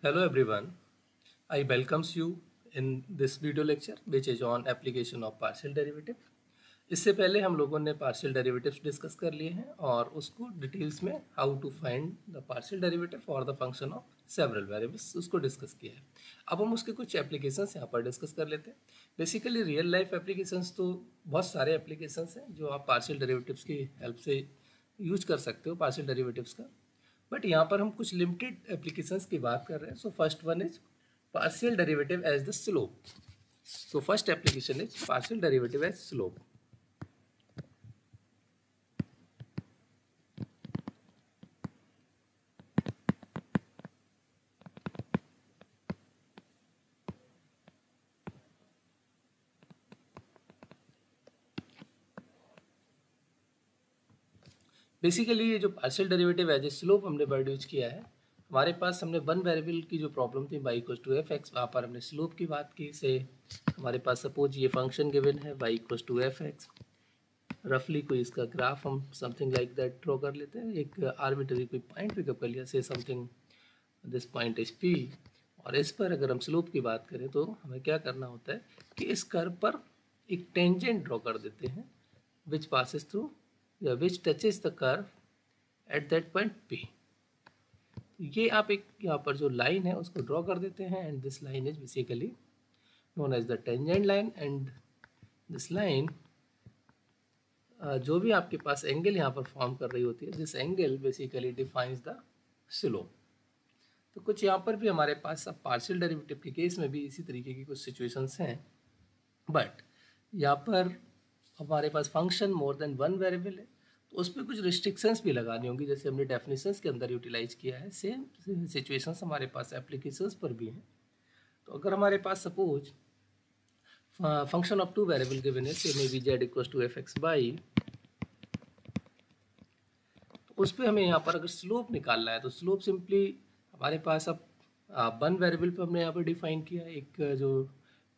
Hello everyone, I welcomes you in this video lecture which is on application of partial derivative। इससे पहले हम लोगों ने partial derivatives discuss कर लिए हैं और उसको details में how to find the partial derivative or the function of several variables उसको discuss किया है। अब हम उसके कुछ applications यहाँ पर discuss कर लेते हैं। Basically real life applications तो बहुत सारे applications हैं जो आप partial derivatives की help से use कर सकते हो partial derivatives का। बट यहाँ पर हम कुछ लिमिटेड एप्लीकेशंस की बात कर रहे हैं। So first one is partial derivative as the slope. So first application is partial derivative as slope. Basically ये जो partial derivative as a slope हमने वर्ड यूज किया है, हमारे पास हमने वन वेरिएबल की जो प्रॉब्लम थी y equals to F x, वहाँ पर हमने स्लोप की बात की। से हमारे पास सपोज ये फंक्शन गिवन है y equals to F x, रफली कोई इसका ग्राफ हम समथिंग लाइक दैट ड्रॉ कर लेते हैं। एक आर्बिटरी कोई पॉइंट पिकअप कर लिया, say something this point is p, और इस पर अगर हम स्लोप की बात करें तो हमें क्या करना होता है कि इस कर्व पर एक टेंजेंट ड्रॉ कर देते हैं विच पासिस थ्रू या which touches the curve at that point P। ये आप एक यहाँ पर जो लाइन है उसको ड्रॉ कर देते हैं and this line is basically known as the tangent line. And this line जो भी आपके पास एंगल यहाँ पर फॉर्म कर रही होती है, this angle basically defines the slope. तो कुछ यहाँ पर भी हमारे पास अब पार्शियल डेरिवेटिव के केस में भी इसी तरीके की कुछ सिचुएशंस हैं, बट यहाँ पर हमारे पास function more than one variable है तो उस पर कुछ रिस्ट्रिक्शंस भी लगानी होंगी, जैसे हमने डेफिनेशंस के अंदर यूटिलाइज किया है। सेम सिचुएशंस हमारे पास एप्लीकेशंस पर भी हैं। तो अगर हमारे पास suppose function of two variable given है, say may be Z equals to F x by, तो उस पर हमें यहाँ पर अगर स्लोप निकालना है तो स्लोप सिंपली हमारे पास अब वन वेरिएबल पर हमने यहाँ पर डिफाइन किया, एक जो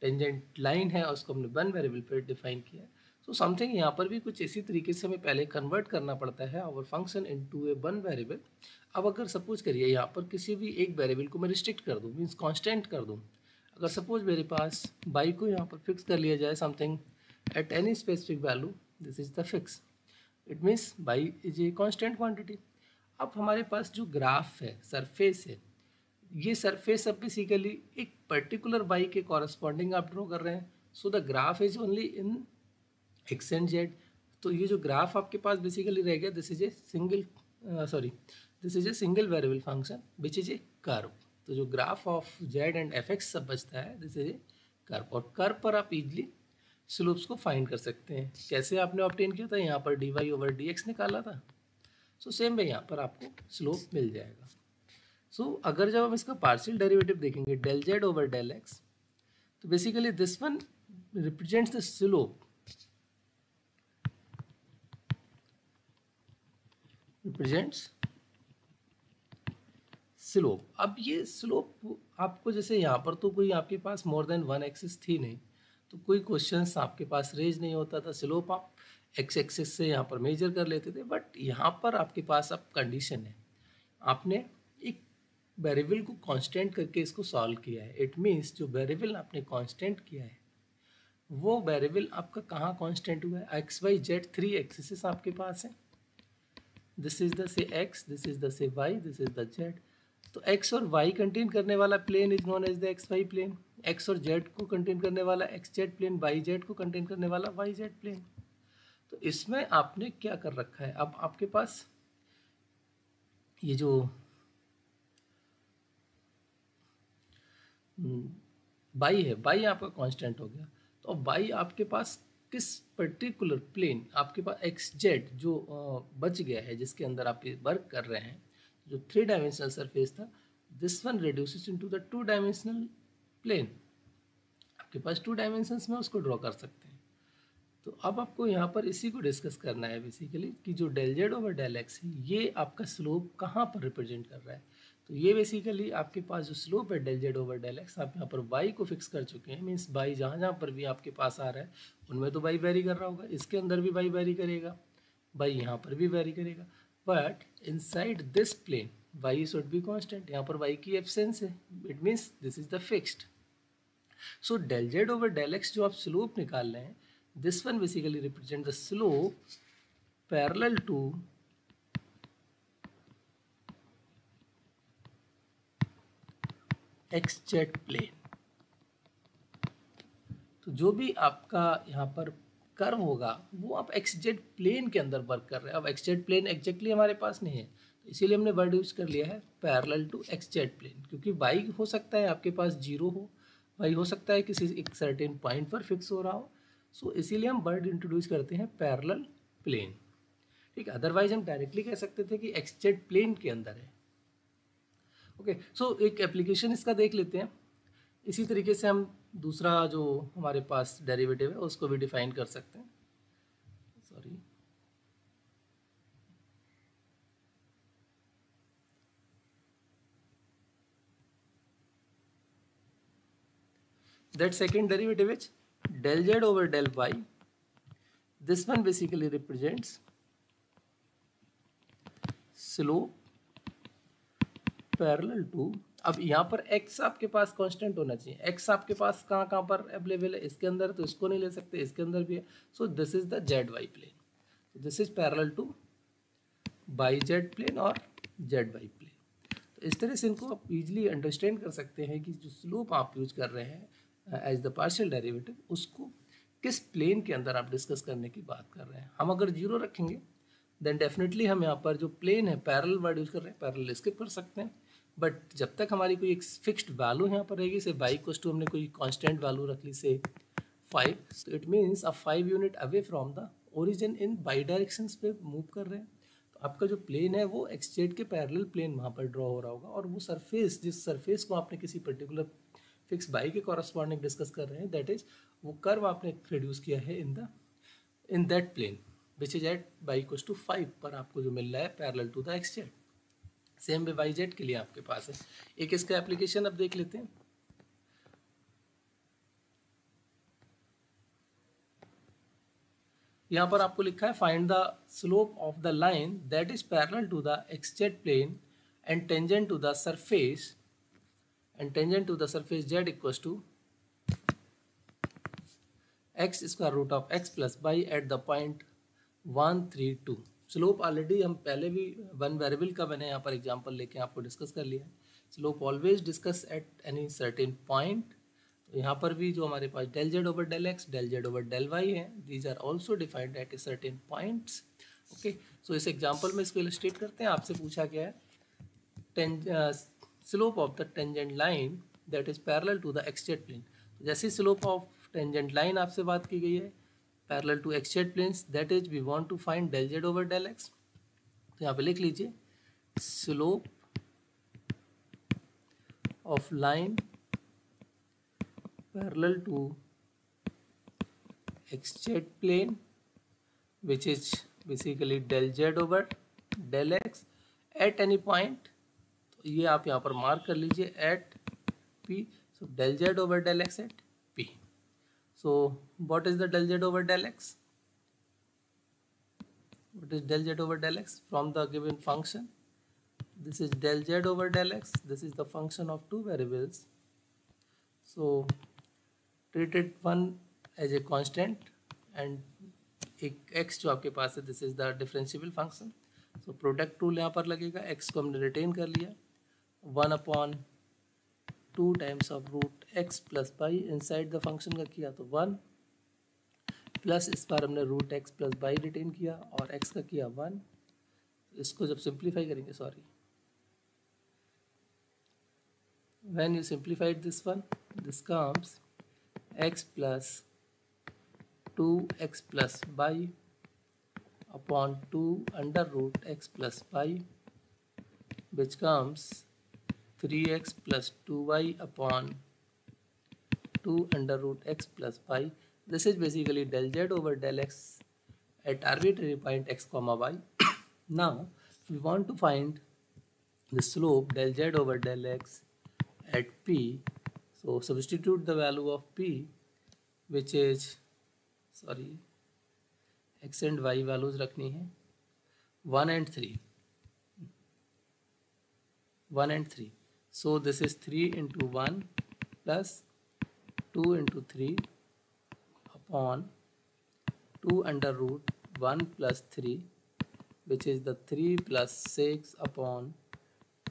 टेंजेंट लाइन है उसको हमने वन वेरिएबल पर डिफाइन किया। तो समथिंग यहाँ पर भी कुछ इसी तरीके से हमें पहले कन्वर्ट करना पड़ता है our function into a one variable. अब अगर सपोज करिए यहाँ पर किसी भी एक वेरिएबल को मैं रिस्ट्रिक्ट कर दूँ, मीन्स कांस्टेंट कर दूँ। अगर सपोज मेरे पास y को यहाँ पर फिक्स कर लिया जाए something at any specific value, this is the fix, it means y is a constant quantity. अब हमारे पास जो ग्राफ है, सरफेस है, ये सरफेस अब बेसिकली एक पर्टिकुलर y के कॉरस्पॉन्डिंग आप ड्रॉ कर रहे हैं। So the graph is only in x and Z. तो ये जो ग्राफ आपके पास बेसिकली रह गया, this is a single this is a single variable function which is a curve. तो जो graph of Z and F x सब बचता है, दिस इज ए कर्व, और कर्व पर आप इजीली स्लोप्स को फाइंड कर सकते हैं। कैसे आपने ऑब्टेन किया था, यहाँ पर D Y over D x निकाला था, सो सेम वे यहाँ पर आपको स्लोप मिल जाएगा। सो अगर जब हम इसका पार्शियल डेरिवेटिव देखेंगे del Z over del x, तो basically this one represents the slope अब ये स्लोप आपको, जैसे यहाँ पर तो कोई आपके पास मोर देन वन एक्सिस थी नहीं, तो कोई क्वेश्चंस आपके पास रेज नहीं होता था। स्लोप आप एक्स एक्सिस से यहाँ पर मेजर कर लेते थे, बट यहाँ पर आपके पास अब कंडीशन है, आपने एक वेरिएबल को कांस्टेंट करके इसको सॉल्व किया है। इट मीन्स जो वेरिएबल आपने कांस्टेंट किया है वो वेरिएबल आपका कहाँ कांस्टेंट हुआ है, x Y Z, three axis आपके पास है, this is the say x, this is the say y, this is the z। तो x और y कंटेन करने वाला plane is known as the x Y plane, x और z को contain करने वाला x Z plane, y z को contain करने वाला y z प्लेन। तो इसमें आपने क्या कर रखा है, अब आपके पास ये जो y है, y आपका कांस्टेंट हो गया। तो अब y आपके पास किस पर्टिकुलर प्लेन, आपके पास एक्स जेड जो बच गया है जिसके अंदर आप वर्क कर रहे हैं, जो थ्री डायमेंशनल सरफेस था, this one reduces into the two dimensional plane. आपके पास टू डायमेंशंस में उसको ड्रॉ कर सकते हैं। तो अब आपको यहाँ पर इसी को डिस्कस करना है बेसिकली कि जो del Z over del x है ये आपका स्लोप कहाँ पर रिप्रेजेंट कर रहा है। तो ये बेसिकली आपके पास जो स्लोप है del Z over del x, आप यहाँ पर y को फिक्स कर चुके हैं, मीन्स y जहाँ जहाँ पर भी आपके पास आ रहा है उनमें तो y वेरी कर रहा होगा, इसके अंदर भी y वेरी करेगा, y यहाँ पर भी वेरी करेगा, but inside this plane y should be constant. यहाँ पर y की एब्सेंस है, it means this is the fixed. So del Z over del x जो आप स्लोप निकाल रहे हैं, this one basically represent the slope parallel to x Z plane. तो जो भी आपका यहाँ पर कर्व होगा वो आप एक्स जेड प्लेन के अंदर वर्क कर रहे हैं. अब एक्स जेड प्लेन एग्जैक्टली हमारे पास नहीं है, तो इसीलिए हमने वर्ड यूज़ कर लिया है parallel to x Z plane, क्योंकि वाई हो सकता है आपके पास जीरो हो, वाई हो सकता है किसी एक सर्टेन पॉइंट पर फिक्स हो रहा हो. सो इसीलिए हम वर्ड इंट्रोड्यूस करते हैं पैरेलल प्लेन. ठीक है, अदरवाइज हम डायरेक्टली कह सकते थे कि एक्स जेड प्लेन के अंदर है. ओके, सो एक एप्लीकेशन इसका देख लेते हैं. इसी तरीके से हम दूसरा जो हमारे पास डेरिवेटिव है उसको भी डिफाइन कर सकते हैं. Sorry, that second derivative is del Z over del Y. This one basically represents slope parallel to. अब यहाँ पर x आपके पास कांस्टेंट होना चाहिए. x आपके पास कहाँ कहाँ पर अवेलेबल है? इसके अंदर, तो इसको नहीं ले सकते, इसके अंदर भी है. So this is the Z Y plane, this is parallel to Y Z plane और जेड वाई प्लेन. तो इस तरह से इनको आप इजीली अंडरस्टैंड कर सकते हैं कि जो स्लोप आप यूज कर रहे हैं एज द पार्शियल डेरिवेटिव, उसको किस प्लेन के अंदर आप डिस्कस करने की बात कर रहे हैं. हम अगर जीरो रखेंगे देन डेफिनेटली हम यहाँ पर जो प्लेन है पैरेलल वर्ड यूज कर रहे हैं, पैरेलल स्किप कर सकते हैं. बट जब तक हमारी कोई एक फिक्स्ड वैल्यू यहाँ पर रहेगी, से y इक्वल्स टू हमने कोई कांस्टेंट वैल्यू रख ली से 5, तो इट मीन्स आप 5 unit away from the origin in by directions पे मूव कर रहे हैं. तो आपका जो प्लेन है वो एक्स जेड के पैरेलल प्लेन वहाँ पर ड्रॉ हो रहा होगा, और वो सरफेस, जिस सरफेस को आपने किसी पर्टिकुलर फिक्स y के कॉरस्पॉन्डिंग डिस्कस कर रहे हैं, दैट इज वो कर्व आपने प्रोड्यूस किया है in that plane which is at y equals to 5 पर आपको जो मिल रहा है parallel to the x Z. Same way Y Z के लिए आपके पास है. एक इसका एप्लीकेशन अब देख लेते हैं. यहाँ पर आपको लिखा है find the slope of the line that is parallel to the x Z plane and tangent to the surface z equals to x square root of x plus y at the point 1, 3, 2. Slope already हम पहले भी one variable का मैंने यहाँ पर example लेके आपको discuss कर लिया है. Slope always discuss at any certain point. तो यहाँ पर भी जो हमारे पास del Z over del x, del Z over del y है, these are also defined at a certain points. Okay, so इस एग्जांपल में इसको इलस्ट्रेट करते हैं. आपसे पूछा गया है slope of the tangent line that is parallel to the x Z plane. जैसे स्लोप ऑफ टेंजेंट लाइन आपसे बात की गई है parallel to x z planes, that is we want to find del Z over del x. तो यहाँ पे लिख लीजिए slope of line parallel to x Z plane which is basically del Z over del x at any point. तो ये आप यहाँ पर मार्क कर लीजिए at P. So del Z over del x at. So what is the del z over del x? What is del z over del x from the given function? This is del z over del x. This is the function of two variables. So treat it one as a constant and x जो आपके पास है this is the differentiable function. So product rule यहाँ पर लगेगा. x को हमने retain कर लिया 1/2 times of root x plus y. Inside the function का किया तो 1 प्लस इस बार हमने root x plus y retain किया और एक्स का किया 1. इसको जब सिंप्लीफाई करेंगे, sorry, when you simplified this one, this comes x plus 2x प्लस y upon 2 under root x plus y which comes 3x plus 2y upon 2 under root x plus y. This is basically del z over del x at arbitrary point x comma y. Now we want to find the slope del z over del x at p. So substitute the value of p, which is, sorry, x and y values रखनी है 1 and 3. 1 and 3. So this is 3 into 1 plus 2 into 3 upon 2 under root 1 plus 3, which is the 3 plus 6 upon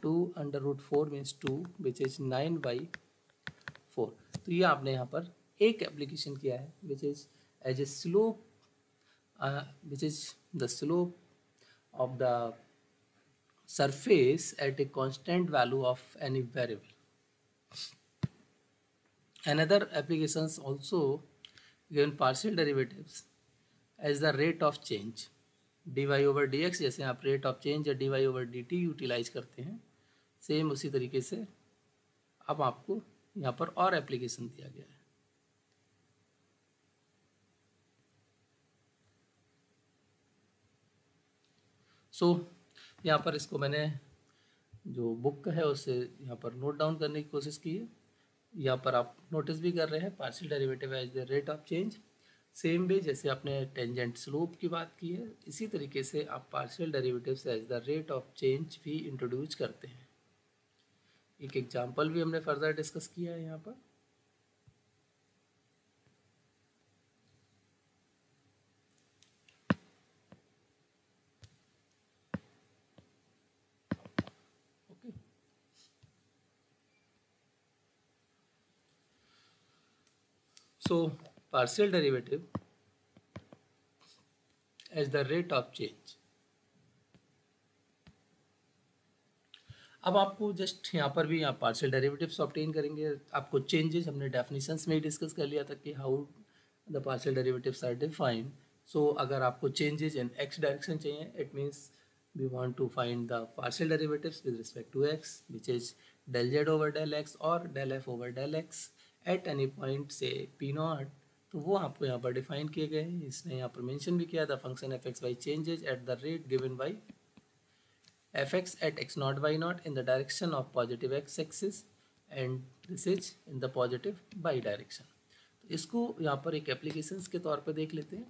2 under root 4 means 2, which is 9/4. तो ये आपने यहाँ पर एक application किया है which is as a slope which is the slope of the surface at a constant value of any variable. Another applications also given partial derivatives as the rate of change dy over dx. जैसे आप rate of change या dy over dt utilize करते हैं, same उसी तरीके से अब आपको यहाँ पर और एप्लीकेशन दिया गया है. सो यहाँ पर इसको मैंने जो बुक है उसे यहाँ पर नोट डाउन करने की कोशिश की है. यहाँ पर आप नोटिस भी कर रहे हैं partial derivative as the rate of change. Same way जैसे आपने टेंजेंट स्लोप की बात की है, इसी तरीके से आप partial derivatives as the rate of change भी इंट्रोड्यूस करते हैं. एक एग्जाम्पल भी हमने फर्दर डिस्कस किया है यहाँ पर. So partial derivative as the rate of change. अब आपको जस्ट यहाँ पर भी आप पार्शियल डेरिवेटिव्स ऑब्टेन करेंगे. आपको चेंजेस हमने डेफिनेशंस में डिस्कस कर लिया था कि how the partial derivatives are defined. So अगर आपको चेंजेस इन एक्स डायरेक्शन चाहिए, it means we want to find the partial derivatives with respect to x which is del Z over del x और del f over del x at any point से P not. तो वो आपको यहाँ पर define किए गए हैं. इसने यहाँ पर मेंशन भी किया था function f x by changes at the rate given by f x at x not y not in the direction of positive x axis and this is in the positive by direction. तो इसको यहाँ पर एक applications के तौर पर देख लेते हैं.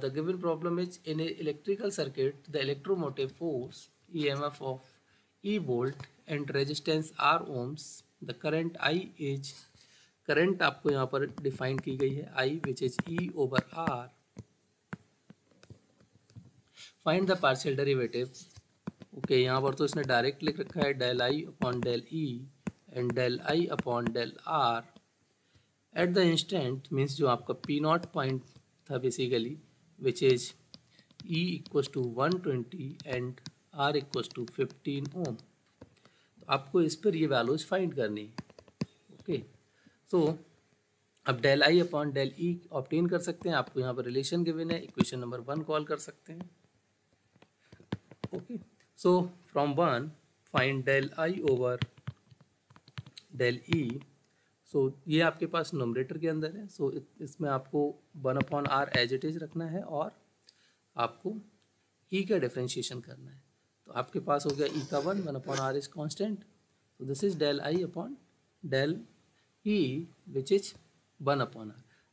The given problem is in a electrical circuit the electromotive force E M F of E volt and resistance R ohms. The current I is current आपको यहाँ पर डिफाइन की गई है I which is E over R. Find the partial derivative. Okay यहाँ पर तो इसने डायरेक्ट लिख रखा है del I upon del E and del I upon del R at the instant means जो आपका पी नॉट पॉइंट था basically which is E equals to 120 and R equals to 15 ohm. तो आपको इस पर ये वैल्यूज फाइंड करनी है. ओके तो अब del I upon del E obtain कर सकते हैं. आपको यहाँ पर रिलेशन गिवन है, इक्वेशन नंबर 1 कॉल कर सकते हैं. Okay so from 1 find del I over del E. So ये आपके पास नोमरेटर के अंदर है. सो इसमें आपको 1/r एज इट इज रखना है और आपको ई का डिफ्रेंशिएशन करना है. तो आपके पास हो गया ई का 1/r इज कॉन्स्टेंट. तो this is del I upon del E which is 1/r.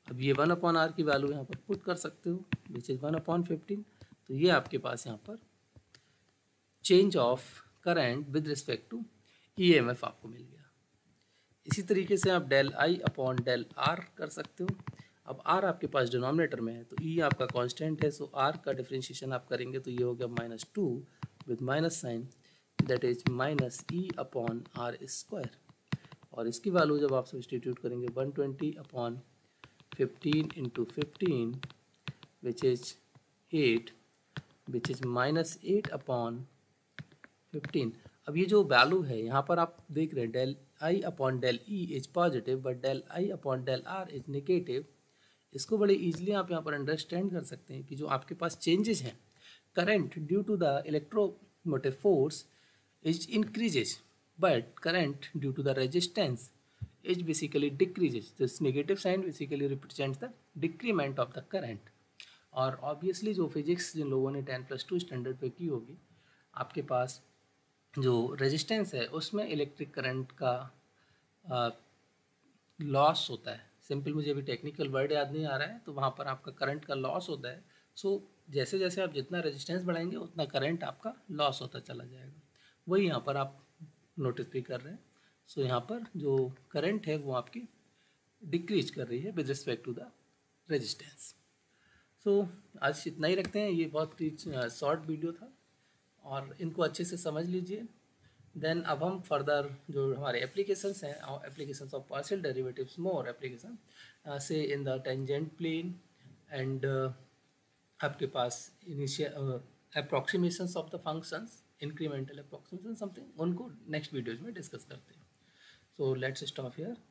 अब ये 1/r की वैल्यू यहाँ पर पुट कर सकते हो which is 1/15. तो ये आपके पास यहाँ पर change of current with respect to EMF आपको मिल गया. इसी तरीके से आप del I upon del R कर सकते हो. अब R आपके पास डिनोमिनेटर में है तो E आपका कांस्टेंट है. सो R का डिफ्रेंशिएशन आप करेंगे तो ये हो गया -2 with minus sign that is -E upon R square. और इसकी वैल्यू जब आप सब्सटीट्यूट करेंगे 120 upon 15 into 15 which is -8 upon 15. अब ये जो वैल्यू है यहाँ पर आप देख रहे हैं del I upon del E is positive but del I upon del R is negative. इसको बड़े ईजिली आप यहाँ पर अंडरस्टैंड कर सकते हैं कि जो आपके पास चेंजेस हैं current due to the electromotive force is increases but current due to the resistance is basically decreases. This negative sign basically represents the decrement of the current. और obviously जो physics जिन लोगों ने 10+2 स्टैंडर्ड पे की होगी, आपके पास जो resistance है उसमें electric current का loss होता है. सिंपल मुझे अभी टेक्निकल वर्ड याद नहीं आ रहा है. तो वहाँ पर आपका करंट का लॉस होता है. सो जैसे जैसे आप जितना रेजिस्टेंस बढ़ाएंगे उतना करंट आपका लॉस होता चला जाएगा. वही यहाँ पर आप नोटिस भी कर रहे हैं। सो यहाँ पर जो करंट है वो आपकी डिक्रीज कर रही है with respect to the resistance. So आज इतना ही रखते हैं, ये बहुत ही शॉर्ट वीडियो था और इनको अच्छे से समझ लीजिए। देन अब हम फर्दर जो हमारे एप्लीकेशंस हैं, applications of partial derivatives, more application से in the tangent plane and आपके पास initial approximations of the functions, incremental approximation something, उनको नेक्स्ट वीडियोज़ में डिस्कस करते हैं। So let's stop here.